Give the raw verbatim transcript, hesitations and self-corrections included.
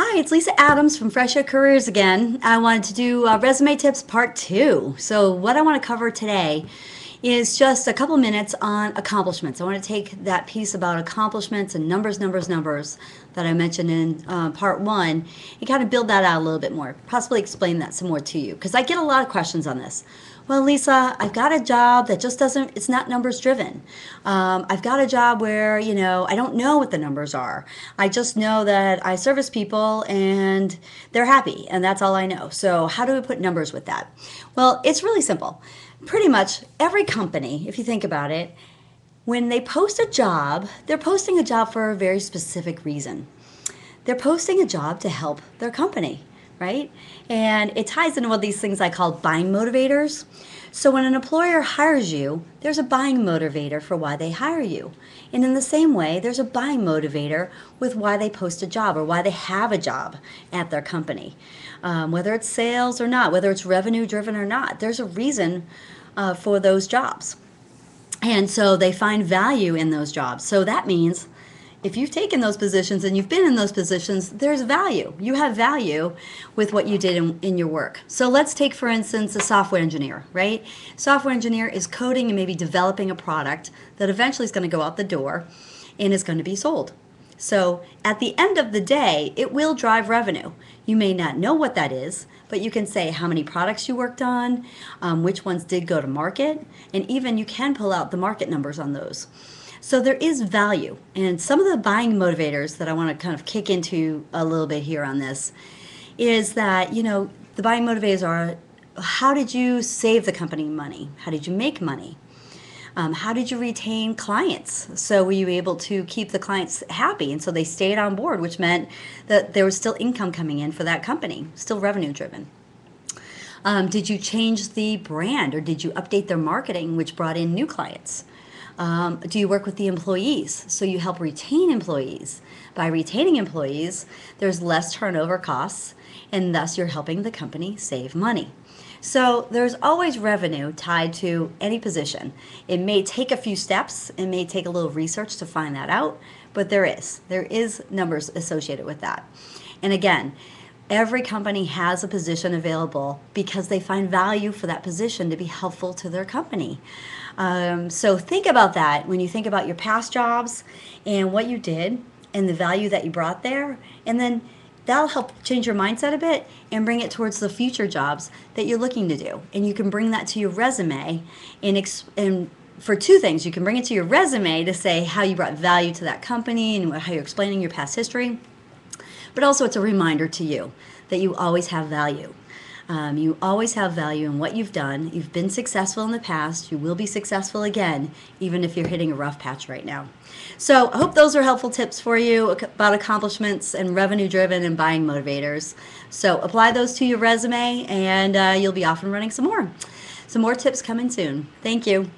Hi, it's Lisa Adams from Fresh Air Careers again. I wanted to do uh, resume tips part two. So what I want to cover today is just a couple minutes on accomplishments. I want to take that piece about accomplishments and numbers, numbers, numbers that I mentioned in uh, part one and kind of build that out a little bit more, possibly explain that some more to you because I get a lot of questions on this. Well, Lisa, I've got a job that just doesn't, it's not numbers driven. Um, I've got a job where, you know, I don't know what the numbers are. I just know that I service people and they're happy and that's all I know. So how do we put numbers with that? Well, it's really simple. Pretty much every company, if you think about it, when they post a job, they're posting a job for a very specific reason. They're posting a job to help their company. Right? And it ties into one of these things I call buying motivators. So when an employer hires you, there's a buying motivator for why they hire you. And in the same way, there's a buying motivator with why they post a job or why they have a job at their company. Um, whether it's sales or not, whether it's revenue driven or not, there's a reason uh, for those jobs. And so they find value in those jobs. So that means if you've taken those positions and you've been in those positions, there's value. You have value with what you did in, in your work. So let's take, for instance, a software engineer, right? Software engineer is coding and maybe developing a product that eventually is going to go out the door and is going to be sold. So at the end of the day, it will drive revenue. You may not know what that is, but you can say how many products you worked on, um, which ones did go to market, and even you can pull out the market numbers on those. So there is value, and some of the buying motivators that I want to kind of kick into a little bit here on this is that, you know, the buying motivators are, how did you save the company money? How did you make money? Um, how did you retain clients? So were you able to keep the clients happy? And so they stayed on board, which meant that there was still income coming in for that company, still revenue driven. Um, did you change the brand or did you update their marketing, which brought in new clients? Um, do you work with the employees? So you help retain employees. By retaining employees, there's less turnover costs, and thus you're helping the company save money. So there's always revenue tied to any position. It may take a few steps, it may take a little research to find that out, but there is. There is numbers associated with that. And again, every company has a position available because they find value for that position to be helpful to their company. Um, so think about that when you think about your past jobs and what you did and the value that you brought there. And then that'll help change your mindset a bit and bring it towards the future jobs that you're looking to do. And you can bring that to your resume and, ex and for two things. You can bring it to your resume to say how you brought value to that company and how you're explaining your past history. But also it's a reminder to you that you always have value. Um, you always have value in what you've done. You've been successful in the past. You will be successful again, even if you're hitting a rough patch right now. So I hope those are helpful tips for you about accomplishments and revenue-driven and buying motivators. So apply those to your resume, and uh, you'll be off and running some more. Some more tips coming soon. Thank you.